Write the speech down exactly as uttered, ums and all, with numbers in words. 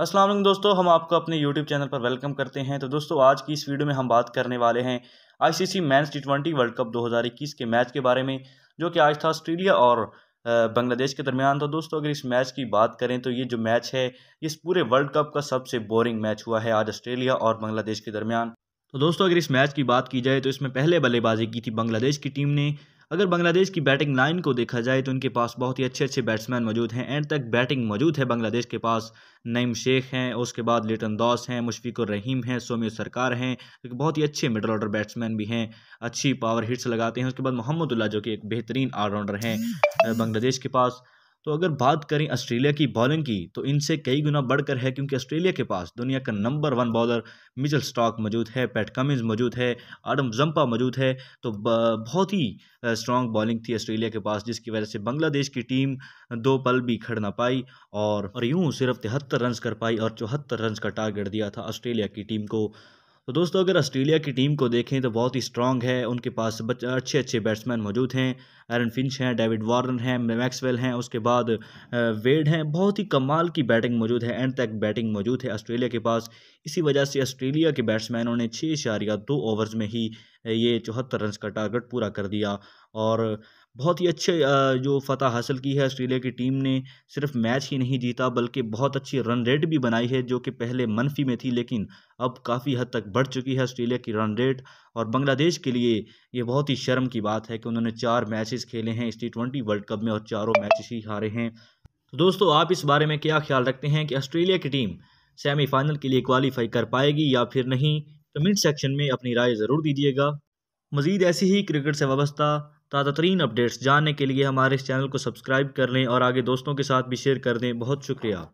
अस्सलाम वालेकुम दोस्तों, हम आपको अपने YouTube चैनल पर वेलकम करते हैं। तो दोस्तों, आज की इस वीडियो में हम बात करने वाले हैं ICC men's T twenty world cup दो हज़ार इक्कीस के मैच के बारे में, जो कि आज था ऑस्ट्रेलिया और बांग्लादेश के दरमियान। तो दोस्तों, अगर इस मैच की बात करें तो ये जो मैच है, इस पूरे वर्ल्ड कप का सबसे बोरिंग मैच हुआ है आज ऑस्ट्रेलिया और बांग्लादेश के दरमियान। तो दोस्तों, अगर इस मैच की बात की जाए तो इसमें पहले बल्लेबाजी की थी बांग्लादेश की टीम ने। अगर बांग्लादेश की बैटिंग लाइन को देखा जाए तो उनके पास बहुत ही अच्छे अच्छे बैट्समैन मौजूद हैं। एंड तक बैटिंग मौजूद है बांग्लादेश के पास। नईम शेख हैं, उसके बाद लिटन दास हैं, मुशफिकुर रहीम हैं, सोम्या सरकार हैं, जो बहुत ही अच्छे मिडल ऑर्डर बैट्समैन भी हैं, अच्छी पावर हिट्स लगाते हैं। उसके बाद मोहम्मदुल्लाह, जो कि एक बेहतरीन ऑलराउंडर हैं बांग्लादेश के पास। तो अगर बात करें ऑस्ट्रेलिया की बॉलिंग की तो इनसे कई गुना बढ़कर है, क्योंकि ऑस्ट्रेलिया के पास दुनिया का number one bowler Mitchell Starc मौजूद है, पैट कमिंस मौजूद है, एडम जंपा मौजूद है। तो बहुत ही स्ट्रांग बॉलिंग थी ऑस्ट्रेलिया के पास, जिसकी वजह से बांग्लादेश की टीम दो पल भी खड़ ना पाई और, और यूँ सिर्फ तिहत्तर रन कर पाई और चौहत्तर रन का टारगेट दिया था ऑस्ट्रेलिया की टीम को। तो दोस्तों, अगर ऑस्ट्रेलिया की टीम को देखें तो बहुत ही स्ट्रांग है, उनके पास अच्छे अच्छे बैट्समैन मौजूद हैं। एरन फिंच हैं, डेविड वार्नर हैं, मैक्सवेल हैं, उसके बाद वेड हैं। बहुत ही कमाल की बैटिंग मौजूद है, एंड तक बैटिंग मौजूद है ऑस्ट्रेलिया के पास। इसी वजह से ऑस्ट्रेलिया के बैट्समैनों ने छः इशारिया दो ओवर्स में ही ये चौहत्तर रन का टारगेट पूरा कर दिया और बहुत ही अच्छे जो फतह हासिल की है ऑस्ट्रेलिया की टीम ने। सिर्फ मैच ही नहीं जीता बल्कि बहुत अच्छी रन रेट भी बनाई है, जो कि पहले मनफी में थी, लेकिन अब काफ़ी हद तक बढ़ चुकी है ऑस्ट्रेलिया की रन रेट। और बांग्लादेश के लिए ये बहुत ही शर्म की बात है कि उन्होंने चार मैचेस खेले हैं इस टी ट्वेंटी वर्ल्ड कप में और चारों मैचेस ही हारे हैं। तो दोस्तों, आप इस बारे में क्या ख्याल रखते हैं कि ऑस्ट्रेलिया की टीम सेमीफाइनल के लिए क्वालिफाई कर पाएगी या फिर नहीं? कमेंट सेक्शन में अपनी राय ज़रूर दीजिएगा। मज़ीद ऐसी ही क्रिकेट से वाबस्ता ताज़ा तरीन अपडेट्स जानने के लिए हमारे इस चैनल को सब्सक्राइब कर लें और आगे दोस्तों के साथ भी शेयर कर दें। बहुत शुक्रिया।